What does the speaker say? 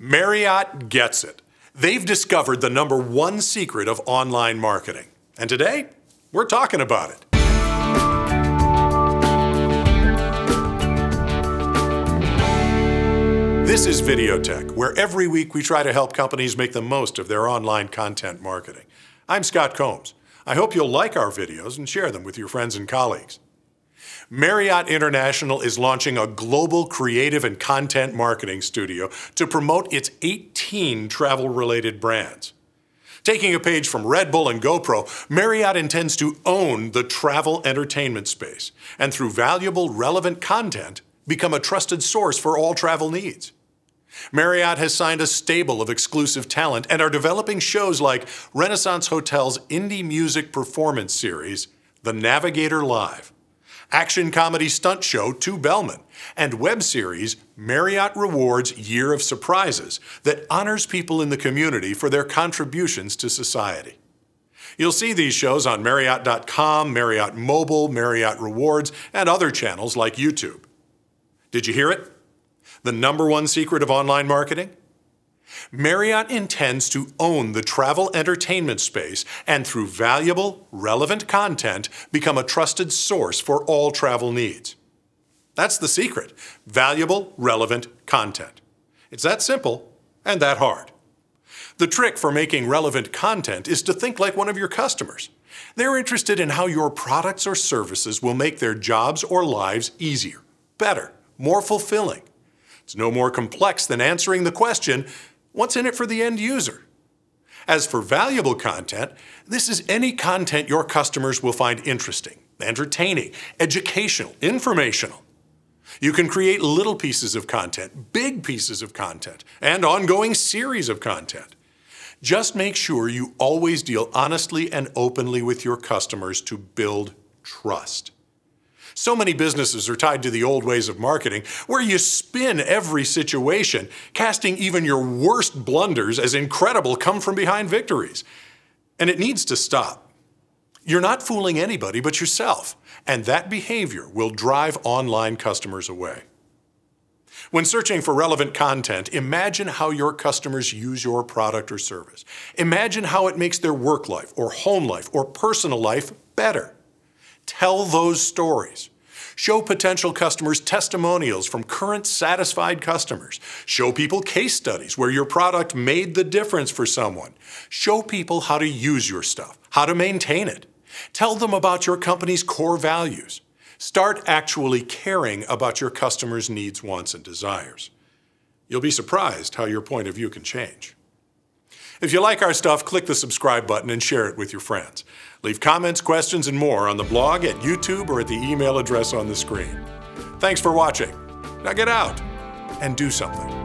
Marriott gets it. They've discovered the number one secret of online marketing. And today, we're talking about it. This is Vidiotheque, where every week we try to help companies make the most of their online content marketing. I'm Scott Combs. I hope you'll like our videos and share them with your friends and colleagues. Marriott International is launching a global creative and content marketing studio to promote its 18 travel-related brands. Taking a page from Red Bull and GoPro, Marriott intends to own the travel entertainment space and through valuable, relevant content, become a trusted source for all travel needs. Marriott has signed a stable of exclusive talent and are developing shows like Renaissance Hotel's indie music performance series, The Navigator Live, action comedy stunt show Two Bellmen, and web series Marriott Rewards Year of Surprises that honors people in the community for their contributions to society. You'll see these shows on Marriott.com, Marriott Mobile, Marriott Rewards, and other channels like YouTube. Did you hear it? The number one secret of online marketing? Marriott intends to own the travel entertainment space and through valuable, relevant content, become a trusted source for all travel needs. That's the secret: valuable, relevant content. It's that simple and that hard. The trick for making relevant content is to think like one of your customers. They're interested in how your products or services will make their jobs or lives easier, better, more fulfilling. It's no more complex than answering the question, what's in it for the end user? As for valuable content, this is any content your customers will find interesting, entertaining, educational, informational. You can create little pieces of content, big pieces of content, and ongoing series of content. Just make sure you always deal honestly and openly with your customers to build trust. So many businesses are tied to the old ways of marketing, where you spin every situation, casting even your worst blunders as incredible come-from-behind victories. And it needs to stop. You're not fooling anybody but yourself, and that behavior will drive online customers away. When searching for relevant content, imagine how your customers use your product or service. Imagine how it makes their work life or home life or personal life better. Tell those stories. Show potential customers testimonials from current satisfied customers. Show people case studies where your product made the difference for someone. Show people how to use your stuff, how to maintain it. Tell them about your company's core values. Start actually caring about your customers' needs, wants, and desires. You'll be surprised how your point of view can change. If you like our stuff, click the subscribe button and share it with your friends. Leave comments, questions, and more on the blog, at YouTube, or at the email address on the screen. Thanks for watching. Now get out and do something.